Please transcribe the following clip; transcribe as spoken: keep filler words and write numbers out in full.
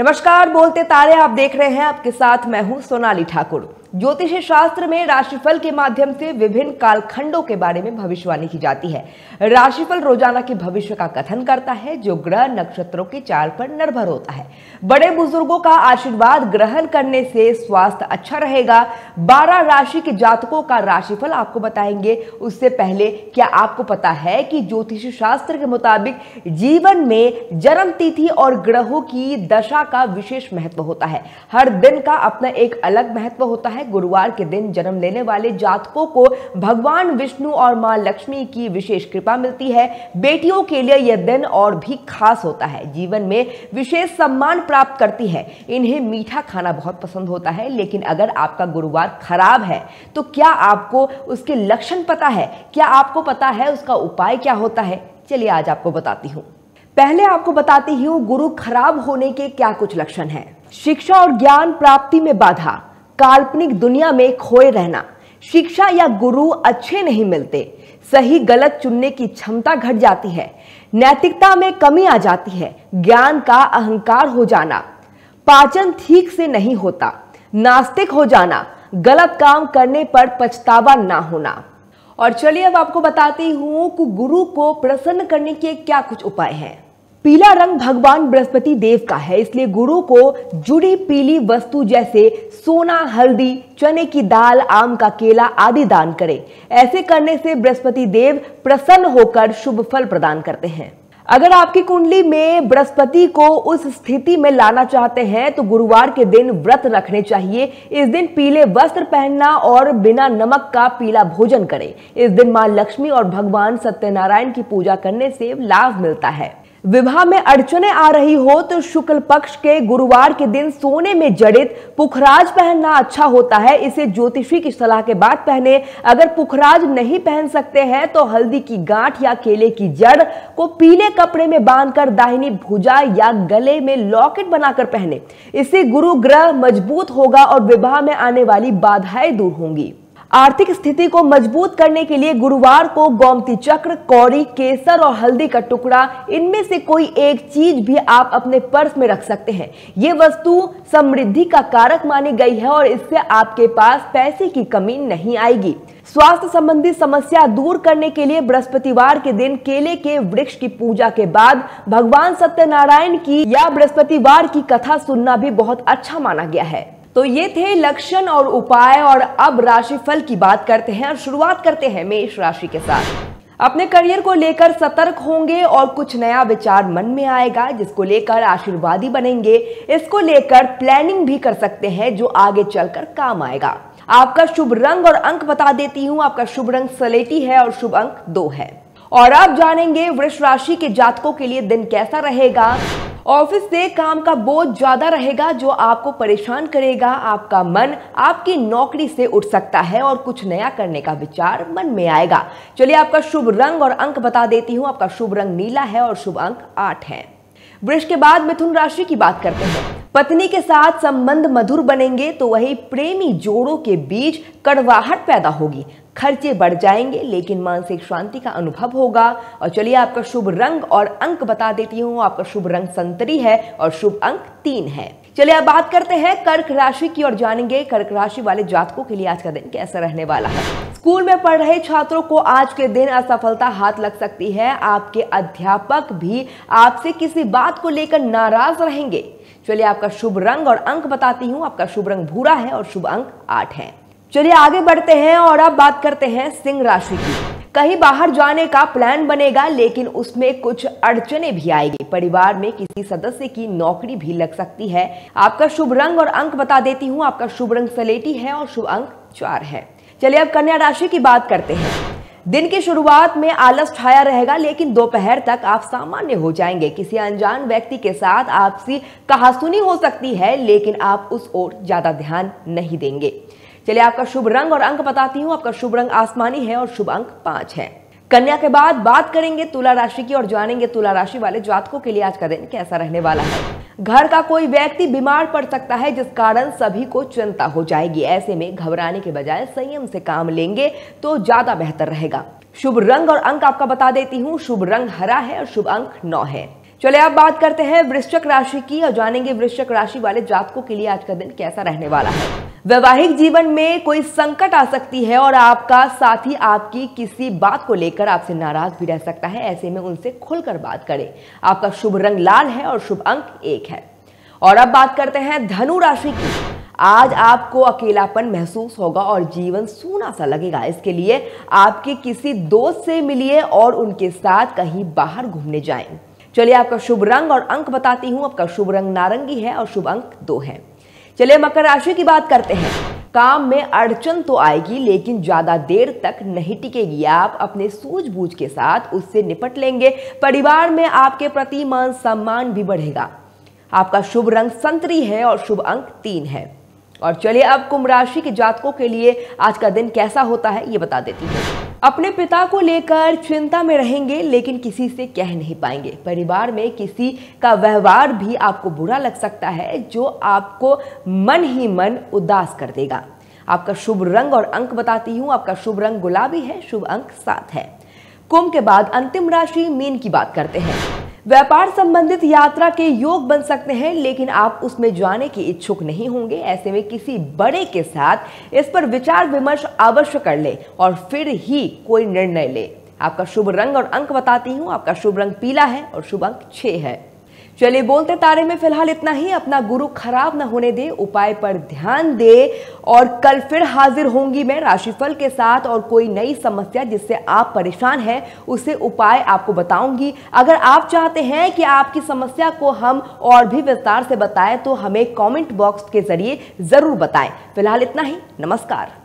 नमस्कार, बोलते तारे आप देख रहे हैं। आपके साथ मैं हूं सोनाली ठाकुर। ज्योतिष शास्त्र में राशिफल के माध्यम से विभिन्न कालखंडों के बारे में भविष्यवाणी की जाती है। राशिफल रोजाना के भविष्य का कथन करता है, जो ग्रह नक्षत्रों के चाल पर निर्भर होता है। बड़े बुजुर्गों का आशीर्वाद ग्रहण करने से स्वास्थ्य अच्छा रहेगा। बारह राशि के जातकों का राशिफल आपको बताएंगे। उससे पहले, क्या आपको पता है कि ज्योतिष शास्त्र के मुताबिक जीवन में जन्म तिथि और ग्रहों की दशा का विशेष महत्व होता है। हर दिन का अपना एक अलग महत्व होता है। गुरुवार के दिन जन्म लेने वाले जातकों को भगवान विष्णु और मां लक्ष्मी की विशेष कृपा मिलती है। बेटियों के लिए यह दिन और भी खास होता है। जीवन में विशेष सम्मान प्राप्त करती है। इन्हें मीठा खाना बहुत पसंद होता है। लेकिन अगर आपका गुरुवार खराब है तो क्या आपको उसके लक्षण पता है? क्या आपको पता है उसका उपाय क्या होता है? चलिए आज आपको बताती हूँ। पहले आपको बताती हूँ गुरु खराब होने के क्या कुछ लक्षण है। शिक्षा और ज्ञान प्राप्ति में बाधा, काल्पनिक दुनिया में खोए रहना, शिक्षा या गुरु अच्छे नहीं मिलते, सही गलत चुनने की क्षमता घट जाती है, नैतिकता में कमी आ जाती है, ज्ञान का अहंकार हो जाना, पाचन ठीक से नहीं होता, नास्तिक हो जाना, गलत काम करने पर पछतावा ना होना। और चलिए अब आपको बताती हूँ कि गुरु को प्रसन्न करने के क्या कुछ उपाय हैं। पीला रंग भगवान बृहस्पति देव का है, इसलिए गुरु को जुड़ी पीली वस्तु जैसे सोना, हल्दी, चने की दाल, आम का केला आदि दान करें। ऐसे करने से बृहस्पति देव प्रसन्न होकर शुभ फल प्रदान करते हैं। अगर आपकी कुंडली में बृहस्पति को उस स्थिति में लाना चाहते हैं तो गुरुवार के दिन व्रत रखने चाहिए। इस दिन पीले वस्त्र पहनना और बिना नमक का पीला भोजन करें। इस दिन मां लक्ष्मी और भगवान सत्यनारायण की पूजा करने से लाभ मिलता है। विवाह में अड़चने आ रही हो तो शुक्ल पक्ष के गुरुवार के दिन सोने में जड़ित पुखराज पहनना अच्छा होता है। इसे ज्योतिषी की सलाह के बाद पहने। अगर पुखराज नहीं पहन सकते हैं तो हल्दी की गांठ या केले की जड़ को पीले कपड़े में बांधकर दाहिनी भुजा या गले में लॉकेट बनाकर पहने। इससे गुरु ग्रह मजबूत होगा और विवाह में आने वाली बाधाएं दूर होंगी। आर्थिक स्थिति को मजबूत करने के लिए गुरुवार को गोमती चक्र, कौड़ी, केसर और हल्दी का टुकड़ा, इनमें से कोई एक चीज भी आप अपने पर्स में रख सकते हैं। ये वस्तु समृद्धि का कारक मानी गई है और इससे आपके पास पैसे की कमी नहीं आएगी। स्वास्थ्य संबंधी समस्या दूर करने के लिए बृहस्पतिवार के दिन केले के वृक्ष की पूजा के बाद भगवान सत्यनारायण की या बृहस्पतिवार की कथा सुनना भी बहुत अच्छा माना गया है। तो ये थे लक्षण और उपाय। और अब राशिफल की बात करते हैं और शुरुआत करते हैं मेष राशि के साथ। अपने करियर को लेकर सतर्क होंगे और कुछ नया विचार मन में आएगा, जिसको लेकर आशीर्वादी बनेंगे। इसको लेकर प्लानिंग भी कर सकते हैं, जो आगे चलकर काम आएगा। आपका शुभ रंग और अंक बता देती हूँ। आपका शुभ रंग सलेटी है और शुभ अंक दो है। और आप जानेंगे वृष राशि के जातकों के लिए दिन कैसा रहेगा। ऑफिस से काम का बोझ ज्यादा रहेगा, जो आपको परेशान करेगा। आपका मन आपकी नौकरी से उठ सकता है और कुछ नया करने का विचार मन में आएगा। चलिए आपका शुभ रंग और अंक बता देती हूँ। आपका शुभ रंग नीला है और शुभ अंक आठ है। वृष के बाद मिथुन राशि की बात करते हैं। पत्नी के साथ संबंध मधुर बनेंगे तो वही प्रेमी जोड़ों के बीच कड़वाहट पैदा होगी। खर्चे बढ़ जाएंगे, लेकिन मानसिक शांति का अनुभव होगा। और चलिए आपका शुभ रंग और अंक बता देती हूँ। आपका शुभ रंग संतरी है और शुभ अंक तीन है। चलिए अब बात करते हैं कर्क राशि की और जानेंगे कर्क राशि वाले जातकों के लिए आज का दिन कैसा रहने वाला है। स्कूल में पढ़ रहे छात्रों को आज के दिन असफलता हाथ लग सकती है। आपके अध्यापक भी आपसे किसी बात को लेकर नाराज रहेंगे। चलिए आपका शुभ रंग और अंक बताती हूँ। आपका शुभ रंग भूरा है और शुभ अंक आठ है। चलिए आगे बढ़ते हैं और अब बात करते हैं सिंह राशि की। कहीं बाहर जाने का प्लान बनेगा, लेकिन उसमें कुछ अड़चने भी आएगी। परिवार में किसी सदस्य की नौकरी भी लग सकती है। आपका शुभ रंग और अंक बता देती हूँ। आपका शुभ रंग सलेटी है और शुभ अंक चार है। चलिए अब कन्या राशि की बात करते हैं। दिन की शुरुआत में आलस छाया रहेगा, लेकिन दोपहर तक आप सामान्य हो जाएंगे। किसी अनजान व्यक्ति के साथ आपसी कहासुनी हो सकती है, लेकिन आप उस ओर ज्यादा ध्यान नहीं देंगे। चलिए आपका शुभ रंग और अंक बताती हूँ। आपका शुभ रंग आसमानी है और शुभ अंक पांच है। कन्या के बाद बात करेंगे तुला राशि की और जानेंगे तुला राशि वाले जातकों के लिए आज का दिन कैसा रहने वाला है। घर का कोई व्यक्ति बीमार पड़ सकता है, जिस कारण सभी को चिंता हो जाएगी। ऐसे में घबराने के बजाय संयम से काम लेंगे तो ज्यादा बेहतर रहेगा। शुभ रंग और अंक आपका बता देती हूँ। शुभ रंग हरा है और शुभ अंक नौ है। चले अब बात करते हैं वृश्चिक राशि की और जानेंगे वृश्चिक राशि वाले जातकों के लिए आज का दिन कैसा रहने वाला है। वैवाहिक जीवन में कोई संकट आ सकती है और आपका साथी आपकी किसी बात को लेकर आपसे नाराज भी रह सकता है, ऐसे में उनसे खुलकर बात करें। आपका शुभ रंग लाल है और शुभ अंक एक है। और अब बात करते हैं धनु राशि की। आज आपको अकेलापन महसूस होगा और जीवन सूना सा लगेगा। इसके लिए आपके किसी दोस्त से मिलिए और उनके साथ कहीं बाहर घूमने जाएं। चलिए आपका शुभ रंग और अंक बताती हूँ। आपका शुभ रंग नारंगी है और शुभ अंक दो है। चलिए मकर राशि की बात करते हैं। काम में अड़चन तो आएगी लेकिन ज़्यादा देर तक नहीं टिकेगी। आप अपने सूझबूझ के साथ उससे निपट लेंगे। परिवार में आपके प्रति मान सम्मान भी बढ़ेगा। आपका शुभ रंग संतरी है और शुभ अंक तीन है। और चलिए अब कुंभ राशि के जातकों के लिए आज का दिन कैसा होता है ये बता देती हूँ। अपने पिता को लेकर चिंता में रहेंगे लेकिन किसी से कह नहीं पाएंगे। परिवार में किसी का व्यवहार भी आपको बुरा लग सकता है जो आपको मन ही मन उदास कर देगा। आपका शुभ रंग और अंक बताती हूँ। आपका शुभ रंग गुलाबी है, शुभ अंक सात है। कुंभ के बाद अंतिम राशि मीन की बात करते हैं। व्यापार संबंधित यात्रा के योग बन सकते हैं लेकिन आप उसमें जाने के इच्छुक नहीं होंगे। ऐसे में किसी बड़े के साथ इस पर विचार विमर्श अवश्य कर ले और फिर ही कोई निर्णय ले। आपका शुभ रंग और अंक बताती हूँ। आपका शुभ रंग पीला है और शुभ अंक छह है। चलिए बोलते तारे में फिलहाल इतना ही। अपना गुरु खराब न होने दे, उपाय पर ध्यान दे और कल फिर हाजिर होंगी मैं राशिफल के साथ और कोई नई समस्या जिससे आप परेशान हैं उसे उपाय आपको बताऊंगी। अगर आप चाहते हैं कि आपकी समस्या को हम और भी विस्तार से बताएं तो हमें कमेंट बॉक्स के जरिए जरूर बताएं। फिलहाल इतना ही, नमस्कार।